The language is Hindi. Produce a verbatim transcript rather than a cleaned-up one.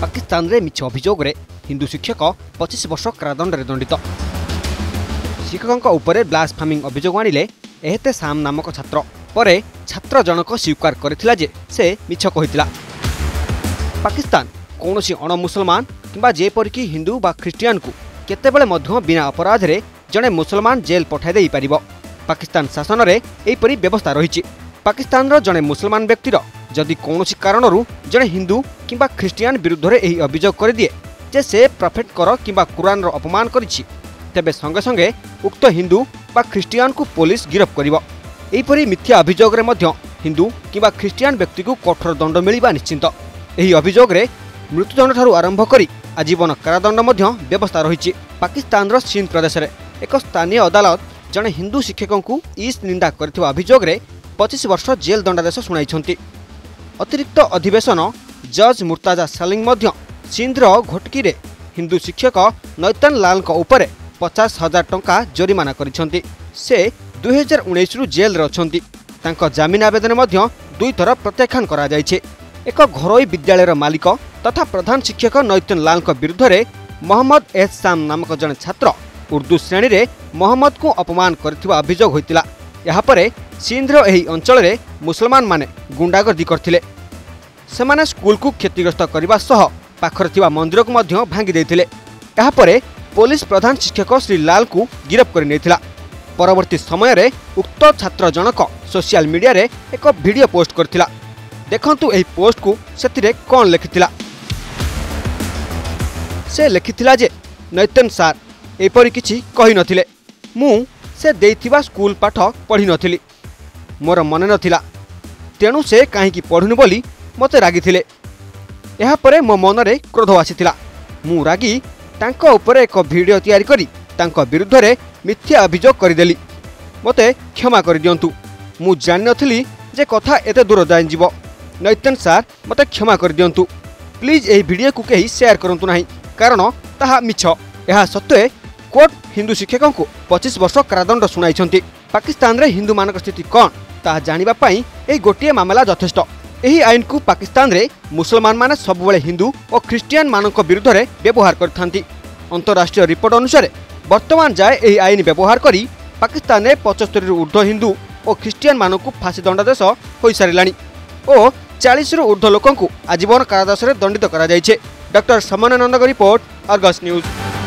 पाकिस्तान में मिछ अभियोग हिंदू शिक्षक पचिश वर्ष कारादंड दंडित। शिक्षकों उपर ब्लास्फेमी अभियोग आनिले एहते साम नामक छात्र पर छात्र जनक स्वीकार करथिला जे से मिछ कहितला। पाकिस्तान कौनसी अणमुसलमान किंबा जेपरिक हिंदू बा ख्रिस्टियन को केतेबेले मध्य बिना अपराध रे जने मुसलमान जेल पठाई देई पारिबो। पाकिस्तान शासन रे एपरी व्यवस्था रही। पाकिस्तान रो जने मुसलमान व्यक्तिर जदि कौनसी कारणरू जने हिंदू किंबा ख्रिस्टियन विरुद्ध रे एही अभियोग कर दिए जे से प्रॉफिट कर किंबा कुरान रो अपमान करिछि, तेबे संगे संगे उक्त हिंदू बा ख्रिस्टियन को पुलिस गिरफ करिबो। एपरी मिथ्या अभियोग रे मध्य हिंदू किंबा ख्रिस्टियन व्यक्ति को कठोर दंड मिलबा निश्चिंत। एही अभियोग रे मृत्युदंड ठारू आरंभ करी आजीवन कारादंड मध्य व्यवस्था रही। पाकिस्तान रो सिंध प्रदेश रे एक स्थानीय अदालत जने हिंदू शिक्षकों को ईस निंदा करथिबा अभियोग रे पचिश वर्ष जेल दंडादेश सुनाई। अतिरिक्त अधिवेशन जज मुर्ताजा सोलंगी सिंधर घोटकी रे हिंदू शिक्षक नौतन लाल उपर पचास हजार टंका जोरिमाना करिसेंती। से दुई हजार उन्नीस रु जेल रे अछंती। तांको जामीन आवेदन मध्य दुई थर प्रत्याख्यान करा जायछे। एक घरोई विद्यालयर मालिक तथा प्रधान शिक्षक नौतन लाल विरुद्ध रे मोहम्मद एहसान नामक जन छात्र उर्दू श्रेणी रे मोहम्मद को अपमान करथिबा अभियोग होइतिला। यहाँ पर सिंधर एही अंचल रे मुसलमान माने गुंडागर्दी करथिले। सेमाने स्कूल को क्षतिग्रस्त करबा सह पाखर थिबा मंदिर को मध्य भांगी देथिले। यहाँ पर पुलिस प्रधान शिक्षक श्री लाल को गिरफ कर नेथिला। परवर्ती समय रे उक्त छात्र जनक सोशल मीडिया रे एक वीडियो पोस्ट करथिला। देखंतु एही पोस्ट को सेतिरे कोन लेखिथिला। से लेखिथिला जे नौतन सार एपरि किछि कहि नथिले। मु से देथिबा स्कूल पाठ पढ़ी नथिली। मोर मन नथिला तेणु से काहीकि पढ़ुनु बोली मते रागिथिले। एहा परे मो मन रे क्रोध आसीथिला। मु रागी तांको उपरे एक वीडियो तयार करी तांको विरुद्ध रे मिथ्या अभियोग करि देली। मते क्षमा करि दियंतु। मु जानि नथिली जे कथा एते दूर जाय जिवो। नौतन सार मते क्षमा करि दियंतु। प्लीज एही वीडियो को केही शेयर करंतु नाही, कारण ताहा मिछ। एहा सत्वे कोर्ट हिंदू शिक्षकों को पचिश वर्ष कारादंड सुनाई। पाकिस्तान रे हिंदू मान स्थिति कौन ताहा जानिबा पई एही गोटिए मामला जथेष्ट। एही आईन को पाकिस्तान रे मुसलमान माने सबुबले हिंदू और ख्रिस्टियन मानक विरुद्ध रे व्यवहार करथांती। अंतरराष्ट्रीय रिपोर्ट अनुसार वर्तमान जाए एही आईन व्यवहार करी पाकिस्तान में पचहत्तर रु ऊर्ध्व हिंदू और ख्रिस्टियन मानक फांसी दंडादेश हो सारिलाणी और चालीस रु ऊर्ध्व लोकंकु आजीवन कारावास दंडित करा जायछे। डॉक्टर समनानंदक रिपोर्ट, आर्गस न्यूज।